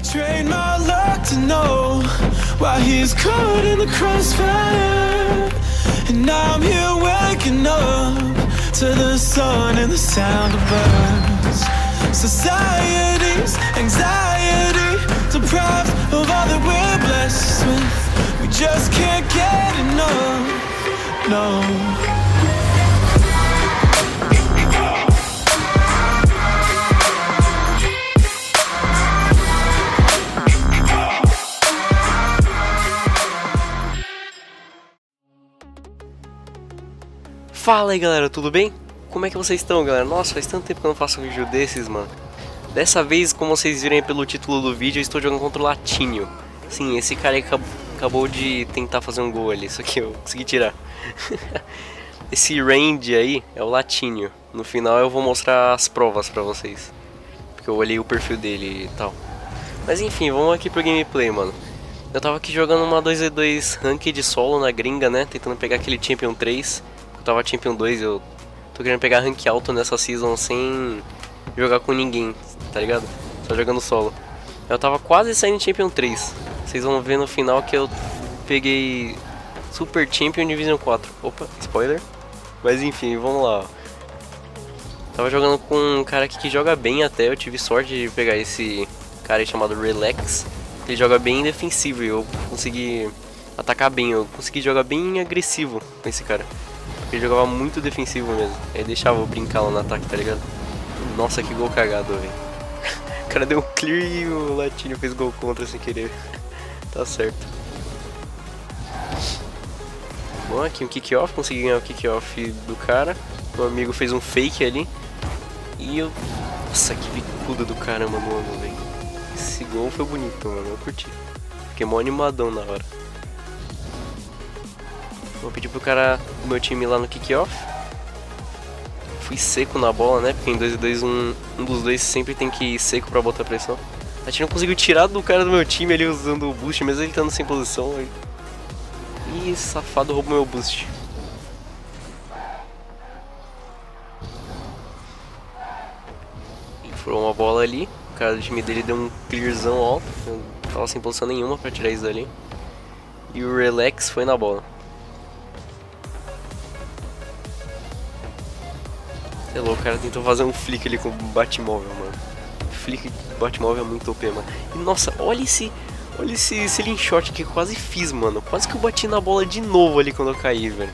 I train my luck to know why he's caught in the crossfire. And now I'm here waking up to the sun and the sound of birds. Society's anxiety, deprived of all that we're blessed with. We just can't get enough, no. Fala aí galera, tudo bem? Como é que vocês estão galera? Nossa, faz tanto tempo que eu não faço um vídeo desses, mano. Dessa vez, como vocês viram aí pelo título do vídeo, eu estou jogando contra o Lachinio. Sim, esse cara aí acabou de tentar fazer um gol ali, só que eu consegui tirar. Esse range aí é o Lachinio. No final eu vou mostrar as provas pra vocês, porque eu olhei o perfil dele e tal. Mas enfim, vamos aqui pro gameplay, mano. Eu tava aqui jogando uma 2v2 ranked de solo na gringa, né? Tentando pegar aquele Champion 3. Eu tava Champion 2, eu tô querendo pegar rank alto nessa season sem jogar com ninguém, tá ligado? Só jogando solo. Eu tava quase saindo Champion 3. Vocês vão ver no final que eu peguei Super Champion Division 4. Opa, spoiler. Mas enfim, vamos lá. Tava jogando com um cara aqui que joga bem até. Eu tive sorte de pegar esse cara aí chamado Relax. Ele joga bem defensivo e eu consegui atacar bem. Eu consegui jogar bem agressivo com esse cara. Ele jogava muito defensivo mesmo, aí deixava eu brincar lá no ataque, tá ligado? Nossa, que gol cagado, velho. O cara deu um clear e o Latino fez gol contra sem querer. Tá certo. Bom, aqui um kick-off, consegui ganhar o kick-off do cara. Meu amigo fez um fake ali. E eu... Nossa, que bicuda do caramba, mano, velho. Esse gol foi bonito, mano, eu curti. Fiquei mó animadão na hora. Vou pedir pro cara do meu time lá no kick-off. Fui seco na bola, né? Porque em 2x2 um dos dois sempre tem que ir seco pra botar pressão. A gente não conseguiu tirar do cara do meu time ali usando o boost, mesmo ele estando sem posição. Ih, safado, roubou meu boost. E furou uma bola ali. O cara do time dele deu um clearzão alto. Eu não tava sem posição nenhuma pra tirar isso dali. E o Relax foi na bola. É louco, o cara tentou fazer um flick ali com o Batimóvel, mano. Flick Batimóvel é muito OP, mano. E nossa, olha esse linshot que eu quase fiz, mano. Quase que eu bati na bola de novo ali quando eu caí, velho.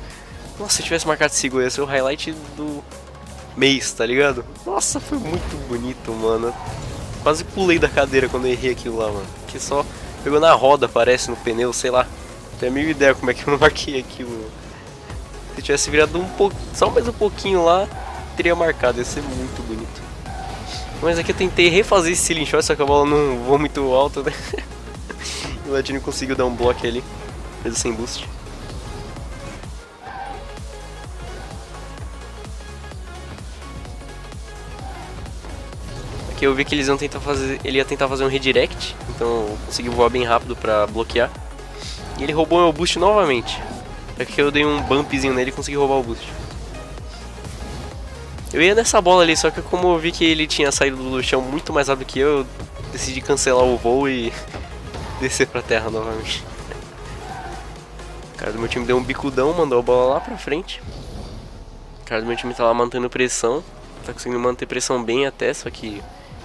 Nossa, se eu tivesse marcado esse gol, ia ser o highlight do mês, tá ligado? Nossa, foi muito bonito, mano. Quase pulei da cadeira quando eu errei aquilo lá, mano. Que só pegou na roda, parece, no pneu, sei lá. Não tenho a mínima ideia como é que eu não marquei aquilo, mano. Se eu tivesse virado só mais um pouquinho lá, teria marcado, ia ser muito bonito. Mas aqui eu tentei refazer esse ceiling shot, só que a bola não voou muito alto, né? O Latino conseguiu dar um bloco ali, mesmo sem boost. Aqui eu vi que eles iam tentar fazer, ele ia tentar fazer um redirect, então eu consegui voar bem rápido pra bloquear. E ele roubou meu boost novamente. Aqui eu dei um bumpzinho nele e consegui roubar o boost. Eu ia nessa bola ali, só que como eu vi que ele tinha saído do chão muito mais rápido que eu decidi cancelar o voo e descer pra terra novamente. O cara do meu time deu um bicudão, mandou a bola lá pra frente. O cara do meu time tá lá mantendo pressão, tá conseguindo manter pressão bem até, só que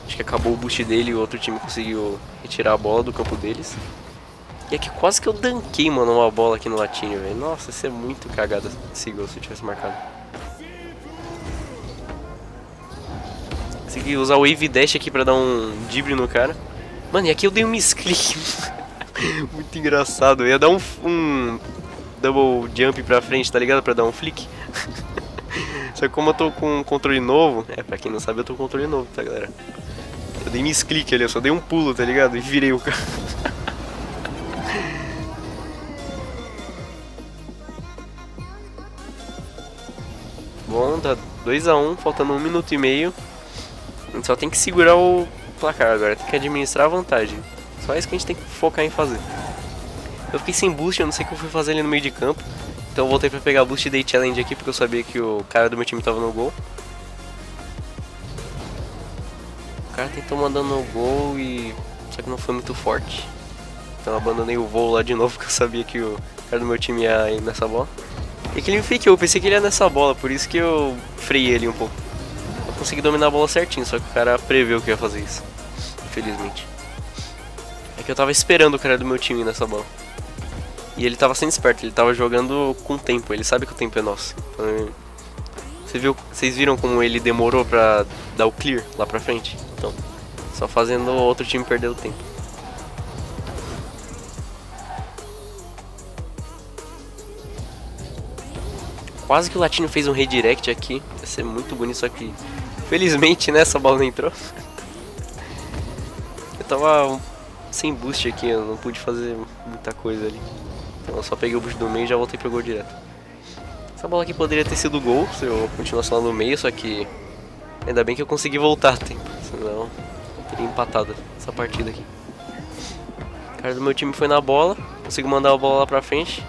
acho que acabou o boost dele e o outro time conseguiu retirar a bola do campo deles. E aqui quase que eu danquei, mano, uma bola aqui no Latino, velho. Nossa, isso é muito cagada esse gol, se eu tivesse marcado. Consegui usar o Wave Dash aqui pra dar um drible no cara. Mano, e aqui eu dei um misclick. Muito engraçado. Eu ia dar um double jump pra frente, tá ligado? Pra dar um flick. Só que como eu tô com um controle novo... É, pra quem não sabe, eu tô com um controle novo, tá, galera? Eu dei misclick ali, eu só dei um pulo, tá ligado? E virei o cara. Bom, tá 2x1, faltando 1 minuto e meio. A gente só tem que segurar o placar agora, tem que administrar a vantagem. Só isso que a gente tem que focar em fazer. Eu fiquei sem boost, eu não sei o que eu fui fazer ali no meio de campo. Então eu voltei pra pegar boost e dei challenge aqui, porque eu sabia que o cara do meu time tava no gol. O cara tentou mandando no gol e... Só que não foi muito forte. Então eu abandonei o voo lá de novo, porque eu sabia que o cara do meu time ia ir nessa bola. E que ele me fakeou, eu pensei que ele ia nessa bola, por isso que eu freiei ele um pouco. Eu consegui dominar a bola certinho, só que o cara preveu que ia fazer isso, infelizmente. É que eu tava esperando o cara do meu time nessa bola. E ele tava sendo esperto, ele tava jogando com tempo, ele sabe que o tempo é nosso. Então, vocês viram como ele demorou pra dar o clear lá pra frente? Então, só fazendo o outro time perder o tempo. Quase que o Latino fez um redirect aqui, vai ser muito bonito, só que felizmente nessa bola não entrou. Eu tava sem boost aqui, eu não pude fazer muita coisa ali. Então eu só peguei o boost do meio e já voltei pro gol direto. Essa bola aqui poderia ter sido gol se eu continuasse lá no meio, só que ainda bem que eu consegui voltar a tempo, senão eu teria empatado essa partida aqui. O cara do meu time foi na bola, consigo mandar a bola lá pra frente.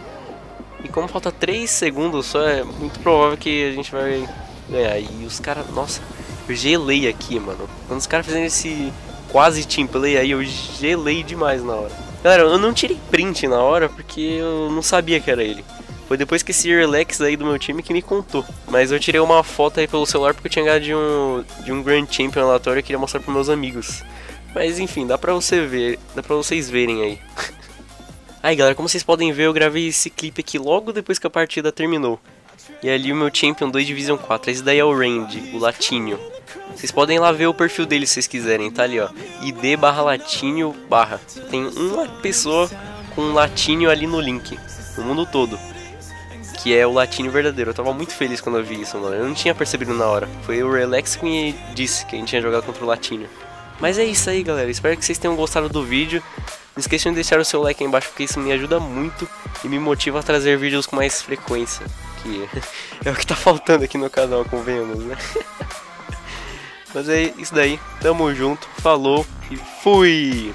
E como falta 3 segundos só, é muito provável que a gente vai ganhar. E os caras, nossa, eu gelei aqui, mano. Quando os caras fizeram esse quase team play aí, eu gelei demais na hora. Galera, eu não tirei print na hora porque eu não sabia que era ele. Foi depois que esse Relax aí do meu time que me contou. Mas eu tirei uma foto aí pelo celular porque eu tinha ganhado de um Grand Champion aleatório e queria mostrar pros meus amigos. Mas enfim, dá pra vocês verem aí. Aí galera, como vocês podem ver, eu gravei esse clipe aqui logo depois que a partida terminou. E ali o meu Champion 2 Division 4, esse daí é o Randy, o Lachinio. Vocês podem ir lá ver o perfil dele se vocês quiserem, tá ali ó, id/Lachinio/. Tem uma pessoa com um Lachinio ali no link, no mundo todo, que é o Lachinio verdadeiro. Eu tava muito feliz quando eu vi isso, mano, eu não tinha percebido na hora. Foi o Relax que disse que a gente tinha jogado contra o Lachinio. Mas é isso aí galera, espero que vocês tenham gostado do vídeo. Não esqueçam de deixar o seu like aí embaixo, porque isso me ajuda muito e me motiva a trazer vídeos com mais frequência, que é o que tá faltando aqui no canal, convenhamos, né? Mas é isso daí, tamo junto, falou e fui!